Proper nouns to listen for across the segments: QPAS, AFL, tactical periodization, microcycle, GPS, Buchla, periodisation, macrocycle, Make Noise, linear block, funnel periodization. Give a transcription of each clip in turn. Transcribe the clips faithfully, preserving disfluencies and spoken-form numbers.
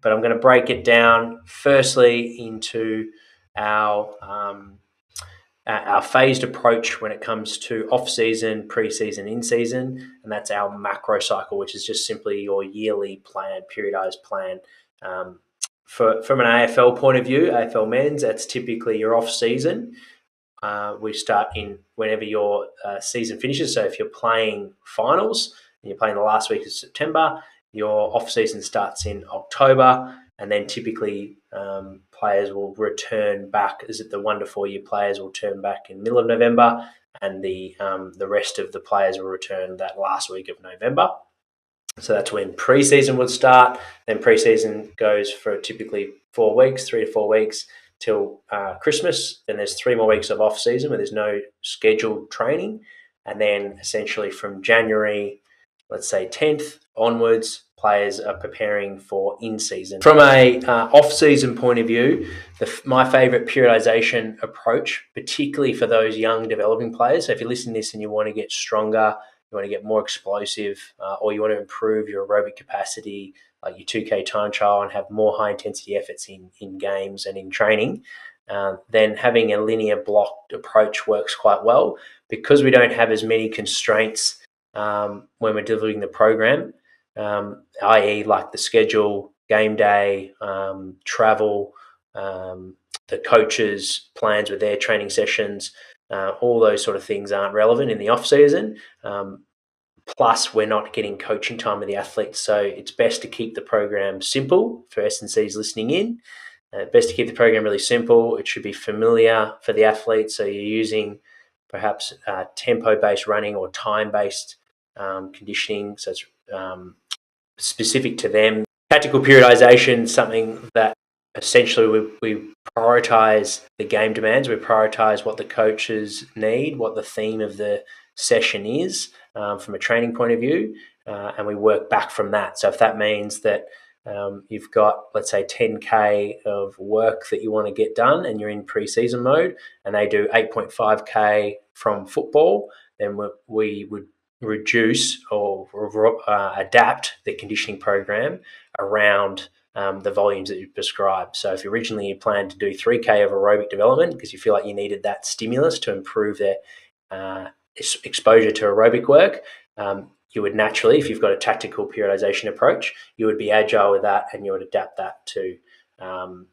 but I'm going to break it down firstly into our um, our phased approach when it comes to off-season, pre-season, in-season, and that's our macro cycle, which is just simply your yearly plan, periodized plan. Um, for, from an A F L point of view, A F L men's, that's typically your off-season. Uh, we start in whenever your uh, season finishes. So if you're playing finals and you're playing the last week of September, your off-season starts in October, and then typically um, players will return back. Is it the one to four-year players will turn back in the middle of November, and the um, the rest of the players will return that last week of November. So that's when pre-season would start. Then pre-season goes for typically four weeks, three to four weeks, till uh, Christmas. Then there's three more weeks of off-season where there's no scheduled training. And then essentially from January, let's say tenth onwards, players are preparing for in-season. From a uh, off-season point of view, the, my favourite periodization approach, particularly for those young developing players, so if you're listening to this and you want to get stronger, you want to get more explosive, uh, or you want to improve your aerobic capacity, like your two K time trial, and have more high-intensity efforts in, in games and in training, uh, then having a linear blocked approach works quite well because we don't have as many constraints um, when we're delivering the program, um, that is like the schedule, game day, um, travel, um, the coaches' plans with their training sessions. Uh, all those sort of things aren't relevant in the off-season. Um, plus, we're not getting coaching time with the athletes, so it's best to keep the program simple for S and Cs listening in. Uh, best to keep the program really simple. It should be familiar for the athletes, so you're using perhaps uh, tempo-based running or time-based um, conditioning, so it's um, specific to them. Tactical periodization is something that essentially we, we prioritise the game demands, we prioritise what the coaches need, what the theme of the session is um, from a training point of view, uh, and we work back from that. So if that means that um, you've got, let's say, ten K of work that you want to get done and you're in pre-season mode and they do eight point five K from football, then we, we would reduce or uh, adapt the conditioning program around Um, the volumes that you've prescribed. So if originally you planned to do three K of aerobic development because you feel like you needed that stimulus to improve their uh, exposure to aerobic work, um, you would naturally, if you've got a tactical periodization approach, you would be agile with that and you would adapt that to um,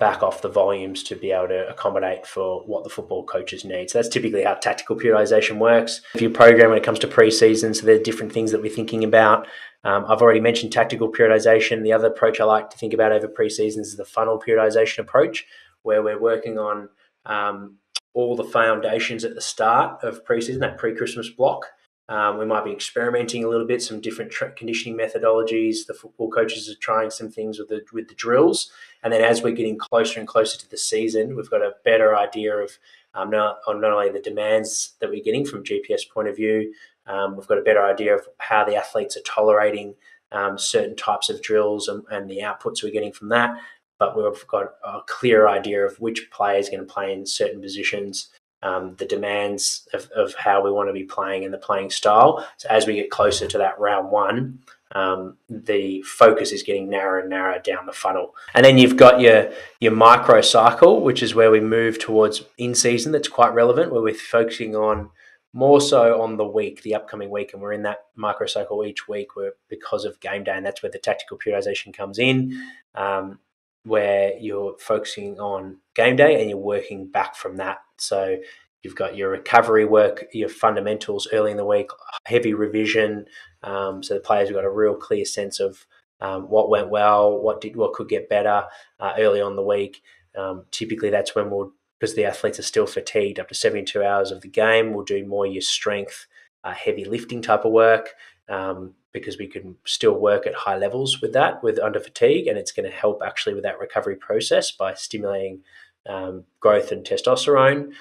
back off the volumes to be able to accommodate for what the football coaches need. So that's typically how tactical periodization works. If your program when it comes to pre-season, so there are different things that we're thinking about. Um, I've already mentioned tactical periodization. The other approach I like to think about over pre-seasons is the funnel periodization approach, where we're working on um, all the foundations at the start of pre-season, that pre-Christmas block. Um, we might be experimenting a little bit, some different tra- conditioning methodologies. The football coaches are trying some things with the with the drills. And then as we're getting closer and closer to the season, we've got a better idea of um, not, on not only the demands that we're getting from G P S point of view, um, we've got a better idea of how the athletes are tolerating um, certain types of drills and, and the outputs we're getting from that. But we've got a clear idea of which player is going to play in certain positions. Um, the demands of, of how we want to be playing and the playing style. So as we get closer to that round one, um, the focus is getting narrower and narrower down the funnel. And then you've got your your micro cycle, which is where we move towards in-season. That's quite relevant, where we're focusing on more so on the week, the upcoming week, and we're in that micro cycle each week where, because of game day, and that's where the tactical periodization comes in, um, where you're focusing on game day and you're working back from that. So you've got your recovery work, your fundamentals early in the week, heavy revision. Um, so the players have got a real clear sense of um, what went well, what did, what could get better uh, early on the week. Um, typically that's when we'll, because the athletes are still fatigued up to seventy-two hours of the game, we'll do more your strength, uh, heavy lifting type of work um, because we can still work at high levels with that, with under fatigue, and it's going to help actually with that recovery process by stimulating Um, growth and testosterone.